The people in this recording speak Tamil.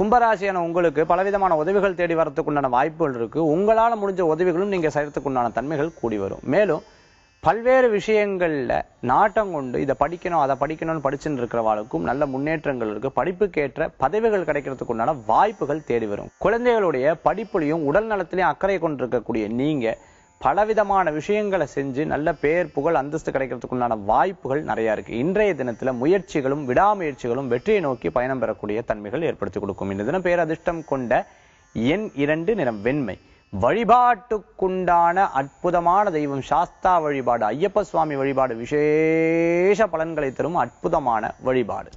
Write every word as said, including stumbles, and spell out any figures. கும்பராசியான உங்களுக்கு பலவிதமான உதவிகள் தேடி வரத்துக்குண்டான வாய்ப்புகள் இருக்கு. உங்களால் முடிஞ்ச உதவிகளும் நீங்க செய்யறதுக்குண்டான தன்மைகள் கூடி வரும். மேலும் பல்வேறு விஷயங்கள்ல நாட்டம் கொண்டு இதை படிக்கணும் அதை படிக்கணும்னு படிச்சுட்டு இருக்கிறவாளுக்கும் நல்ல முன்னேற்றங்கள் இருக்கு. படிப்புக்கேற்ற பதவிகள் கிடைக்கிறதுக்குண்டான வாய்ப்புகள் தேடி வரும். குழந்தைகளுடைய படிப்புலையும் உடல் நலத்திலையும் அக்கறை கொண்டிருக்கக்கூடிய நீங்க பலவிதமான விஷயங்களை செஞ்சு நல்ல பேர் புகழ் அந்தஸ்து கிடைக்கிறதுக்குண்டான வாய்ப்புகள் நிறையா இருக்குது. இன்றைய தினத்தில் முயற்சிகளும் விடாமுயற்சிகளும் வெற்றியை நோக்கி பயணம் பெறக்கூடிய தன்மைகள் ஏற்படுத்தி கொடுக்கும். இந்த தினம் பேர் அதிர்ஷ்டம் கொண்ட எண் இரண்டு, நிறம் வெண்மை. வழிபாட்டுக்குண்டான அற்புதமான தெய்வம் சாஸ்தா வழிபாடு, ஐயப்ப சுவாமி வழிபாடு விசேஷ பலன்களை தரும் அற்புதமான வழிபாடு.